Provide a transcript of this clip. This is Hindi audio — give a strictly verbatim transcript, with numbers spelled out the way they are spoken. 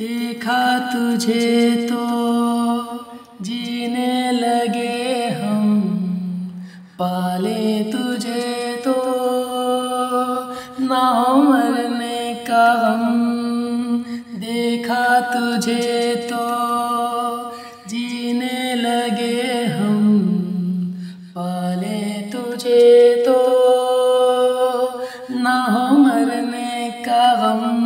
देखा तुझे तो जीने लगे हम, पाले तुझे तो ना हो मरने का हम। देखा तुझे तो जीने लगे हम, पाले तुझे तो ना हो मरने का हम।